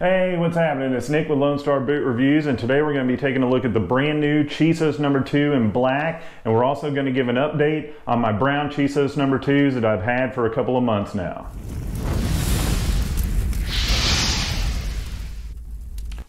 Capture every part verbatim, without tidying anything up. Hey, what's happening? It's Nick with Lone Star Boot Reviews, and today we're going to be taking a look at the brand new Chisos number two in black, and we're also going to give an update on my brown Chisos number twos that I've had for a couple of months now.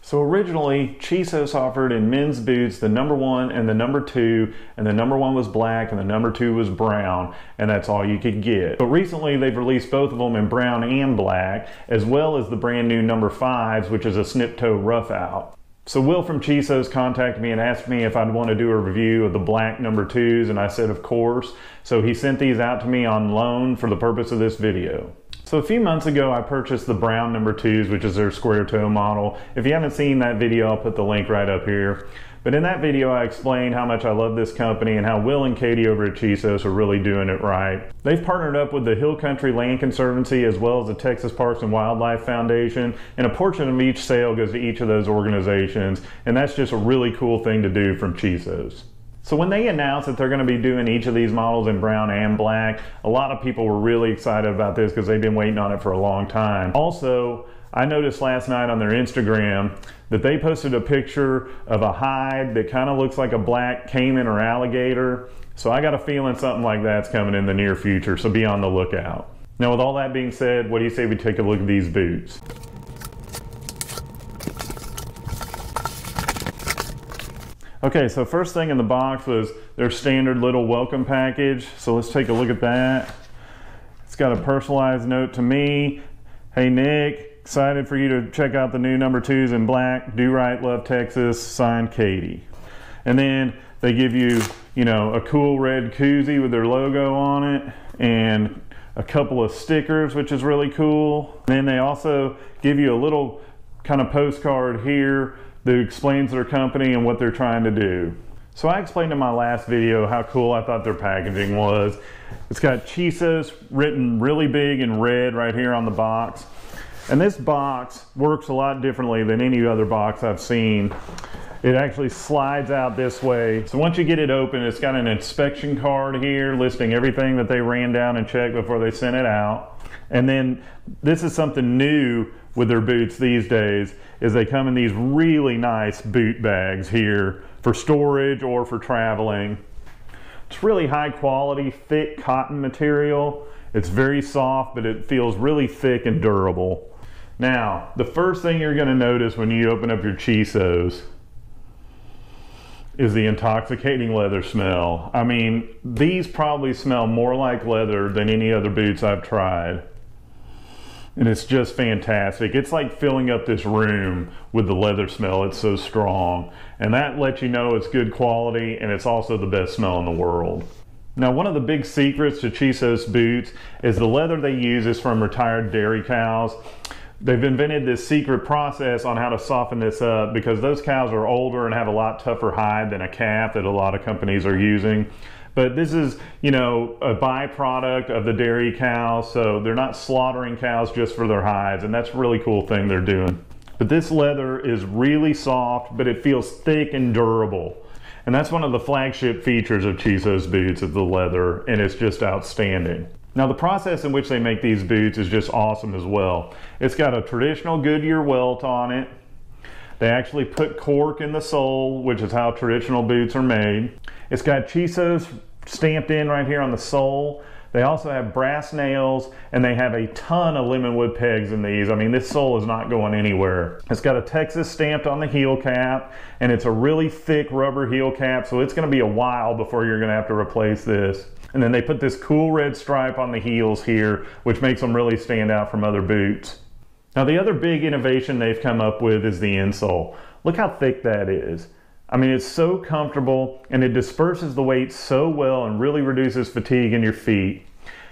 So originally, Chisos offered in men's boots the number one and the number two, and the number one was black and the number two was brown, and that's all you could get. But recently, they've released both of them in brown and black, as well as the brand new number fives, which is a snip-toe rough out. So Will from Chisos contacted me and asked me if I'd want to do a review of the black number twos, and I said, of course. So he sent these out to me on loan for the purpose of this video. So a few months ago, I purchased the brown number twos, which is their square toe model. If you haven't seen that video, I'll put the link right up here. But in that video, I explained how much I love this company and how Will and Katie over at Chisos are really doing it right. They've partnered up with the Hill Country Land Conservancy as well as the Texas Parks and Wildlife Foundation, and a portion of each sale goes to each of those organizations, and that's just a really cool thing to do from Chisos. So when they announced that they're going to be doing each of these models in brown and black, a lot of people were really excited about this because they've been waiting on it for a long time. Also, I noticed last night on their Instagram that they posted a picture of a hide that kind of looks like a black caiman or alligator. So I got a feeling something like that's coming in the near future, so be on the lookout. Now with all that being said, what do you say we take a look at these boots? Okay, so first thing in the box was their standard little welcome package. So let's take a look at that. It's got a personalized note to me. Hey Nick, excited for you to check out the new number twos in black. Do right, love Texas, signed Katie. And then they give you, you know, a cool red koozie with their logo on it and a couple of stickers, which is really cool. And then they also give you a little kind of postcard here that explains their company and what they're trying to do. So I explained in my last video how cool I thought their packaging was. It's got Chisos written really big in red right here on the box. And this box works a lot differently than any other box I've seen. It actually slides out this way. So once you get it open, it's got an inspection card here listing everything that they ran down and checked before they sent it out. And then this is something new with their boots these days, is they come in these really nice boot bags here for storage or for traveling. It's really high quality, thick cotton material. It's very soft, but it feels really thick and durable. Now, the first thing you're gonna notice when you open up your Chisos is the intoxicating leather smell. I mean, these probably smell more like leather than any other boots I've tried. And it's just fantastic. It's like filling up this room with the leather smell. It's so strong. And that lets you know it's good quality, and it's also the best smell in the world. Now, one of the big secrets to Chisos boots is the leather they use is from retired dairy cows. They've invented this secret process on how to soften this up because those cows are older and have a lot tougher hide than a calf that a lot of companies are using. But this is, you know, a byproduct of the dairy cows, so they're not slaughtering cows just for their hides, and that's a really cool thing they're doing. But this leather is really soft, but it feels thick and durable. And that's one of the flagship features of Chisos boots, is the leather, and it's just outstanding. Now the process in which they make these boots is just awesome as well. It's got a traditional Goodyear welt on it. They actually put cork in the sole, which is how traditional boots are made. It's got Chisos stamped in right here on the sole. They also have brass nails, and they have a ton of lemonwood pegs in these. I mean, this sole is not going anywhere. It's got a Texas stamped on the heel cap, and it's a really thick rubber heel cap, so it's gonna be a while before you're gonna have to replace this. And then they put this cool red stripe on the heels here, which makes them really stand out from other boots. Now, the other big innovation they've come up with is the insole. Look how thick that is. I mean, it's so comfortable, and it disperses the weight so well and really reduces fatigue in your feet.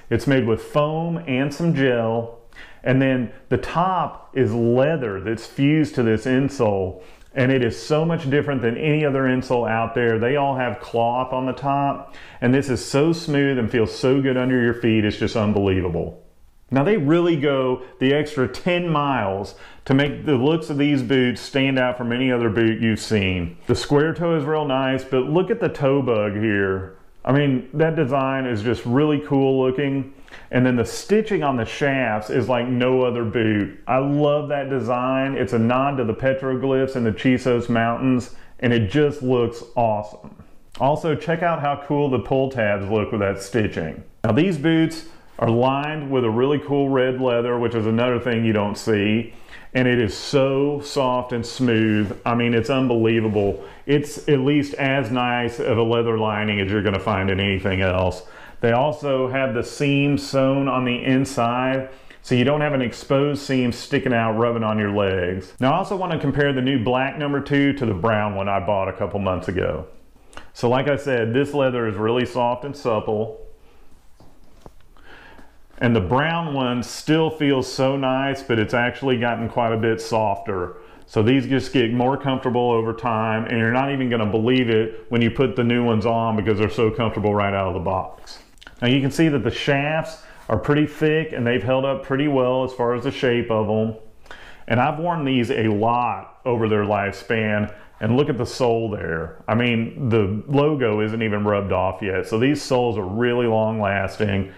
It's made with foam and some gel, and then the top is leather that's fused to this insole, and it is so much different than any other insole out there. They all have cloth on the top, and this is so smooth and feels so good under your feet. It's just unbelievable. Now they really go the extra ten miles to make the looks of these boots stand out from any other boot you've seen. The square toe is real nice, but look at the toe bug here. I mean, that design is just really cool looking. And then the stitching on the shafts is like no other boot. I love that design. It's a nod to the petroglyphs in the Chisos Mountains, and it just looks awesome. Also, check out how cool the pull tabs look with that stitching. Now, these boots are lined with a really cool red leather, which is another thing you don't see. And it is so soft and smooth. I mean, it's unbelievable. It's at least as nice of a leather lining as you're gonna find in anything else. They also have the seam sewn on the inside, so you don't have an exposed seam sticking out rubbing on your legs. Now, I also want to compare the new black number two to the brown one I bought a couple months ago. So like I said, this leather is really soft and supple. And the brown one still feels so nice, but it's actually gotten quite a bit softer. So these just get more comfortable over time, and you're not even going to believe it when you put the new ones on because they're so comfortable right out of the box. Now you can see that the shafts are pretty thick, and they've held up pretty well as far as the shape of them. And I've worn these a lot over their lifespan, and look at the sole there. I mean, the logo isn't even rubbed off yet. So these soles are really long lasting.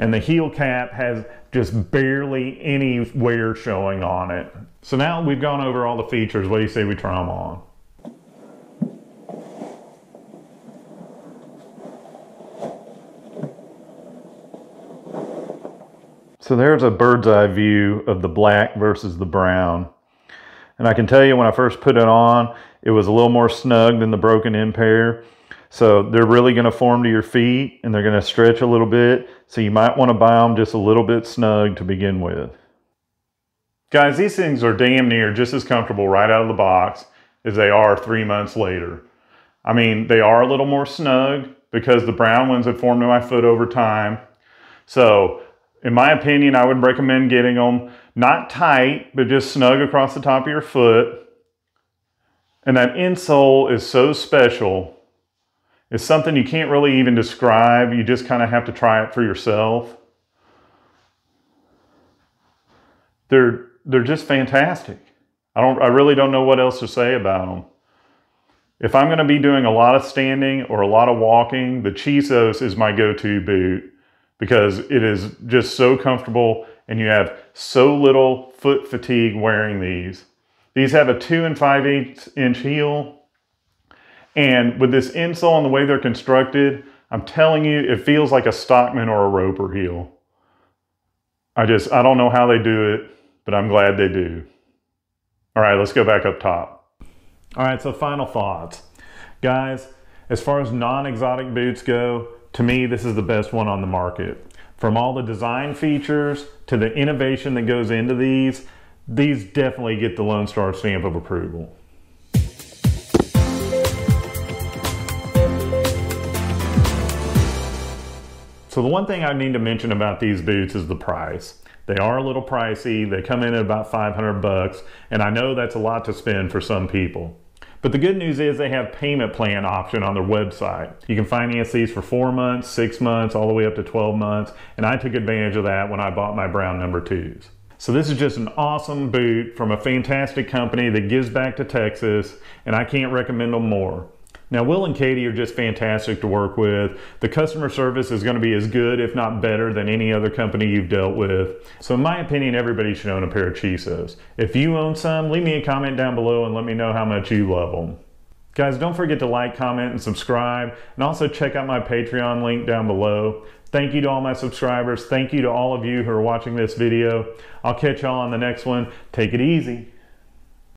And the heel cap has just barely any wear showing on it. So now we've gone over all the features. What do you say we try them on? So there's a bird's eye view of the black versus the brown. And I can tell you when I first put it on, it was a little more snug than the broken in pair. So they're really going to form to your feet, and they're going to stretch a little bit. So you might want to buy them just a little bit snug to begin with. Guys, these things are damn near just as comfortable right out of the box as they are three months later. I mean, they are a little more snug because the brown ones have formed to my foot over time. So in my opinion, I would recommend getting them not tight, but just snug across the top of your foot. And that insole is so special. It's something you can't really even describe. You just kind of have to try it for yourself. They're, they're just fantastic. I, don't, I really don't know what else to say about them. If I'm going to be doing a lot of standing or a lot of walking, the Chisos is my go-to boot because it is just so comfortable and you have so little foot fatigue wearing these. These have a two and five-eighths inch heel. And with this insole and the way they're constructed, I'm telling you, it feels like a Stockman or a Roper heel. I just, I don't know how they do it, but I'm glad they do. All right, let's go back up top. All right, so final thoughts. Guys, as far as non-exotic boots go, to me, this is the best one on the market. From all the design features to the innovation that goes into these, these definitely get the Lone Star stamp of approval. So the one thing I need to mention about these boots is the price. They are a little pricey. They come in at about five hundred bucks, and I know that's a lot to spend for some people. But the good news is they have payment plan option on their website. You can finance these for four months, six months, all the way up to twelve months, and I took advantage of that when I bought my brown number twos. So this is just an awesome boot from a fantastic company that gives back to Texas, and I can't recommend them more. Now, Will and Katie are just fantastic to work with. The customer service is going to be as good, if not better, than any other company you've dealt with. So in my opinion, everybody should own a pair of Chisos. If you own some, leave me a comment down below and let me know how much you love them. Guys, don't forget to like, comment, and subscribe. And also check out my Patreon link down below. Thank you to all my subscribers. Thank you to all of you who are watching this video. I'll catch y'all on the next one. Take it easy.